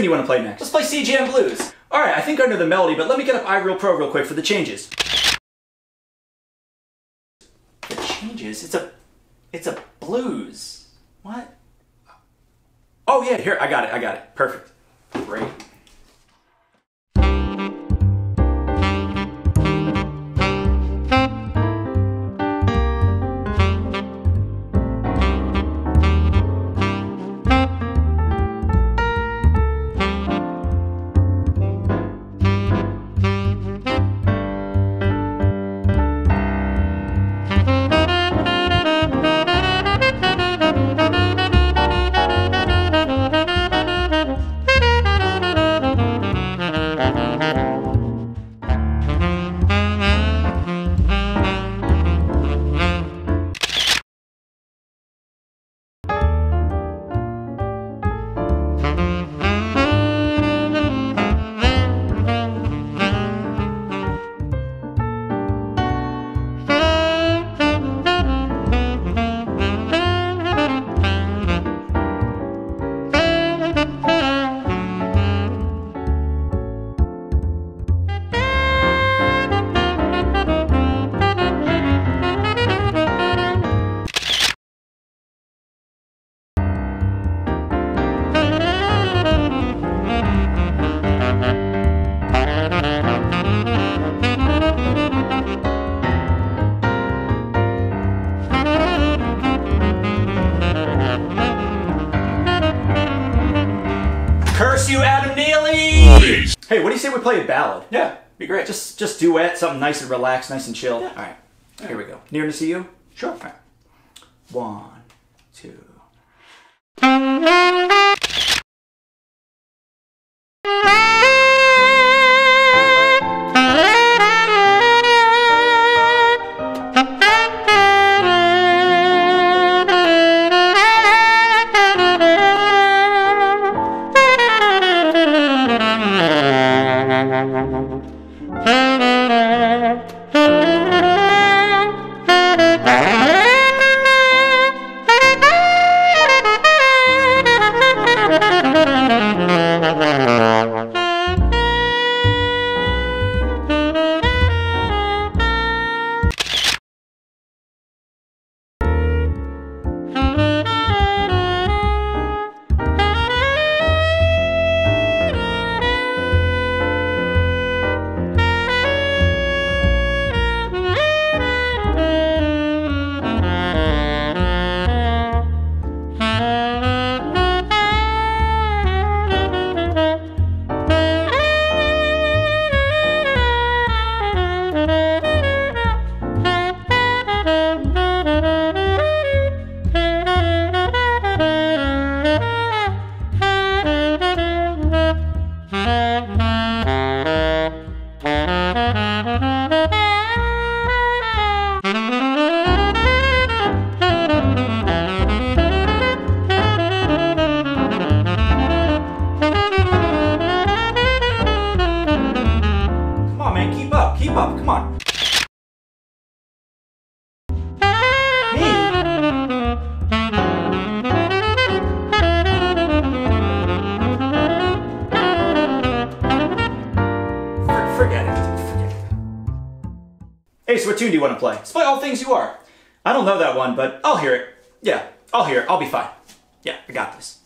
tune you want to play next? Let's play CGM Blues. Alright, I think I know the melody, but let me get up iReal Pro real quick for the changes. The changes? It's a blues. What? Oh yeah, here, I got it. Perfect. Great. Curse you, Adam Neely! Please. Hey, what do you say we play a ballad? Yeah, be great. Just duet, something nice and relaxed, nice and chill. Yeah. All right, here we go. Near to see you? Sure. All right. 1, 2. Hey, so what tune do you want to play? Let's play All Things You Are. I don't know that one, but I'll hear it. Yeah, I'll hear it. I'll be fine. Yeah, I got this.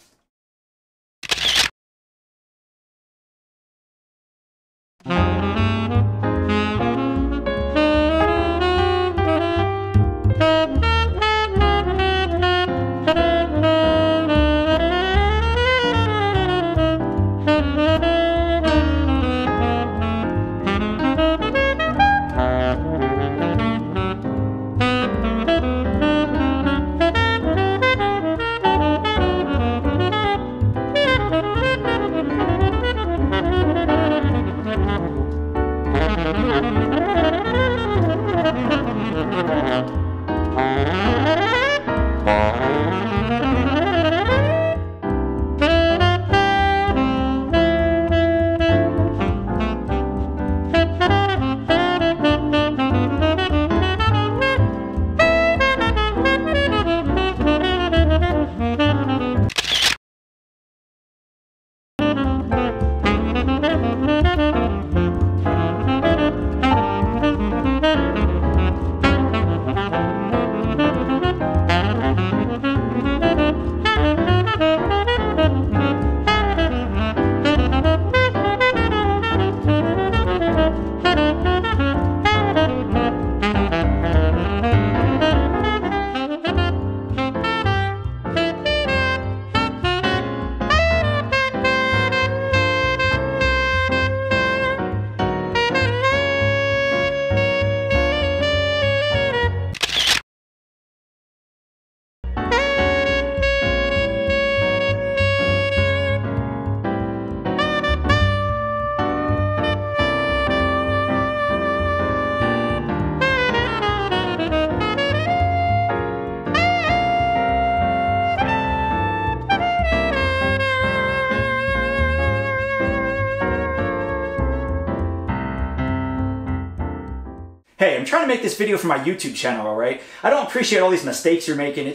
Hey, I'm trying to make this video for my YouTube channel, all right? I don't appreciate all these mistakes you're making.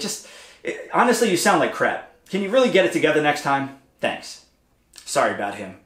Honestly, you sound like crap. Can you really get it together next time? Thanks. Sorry about him.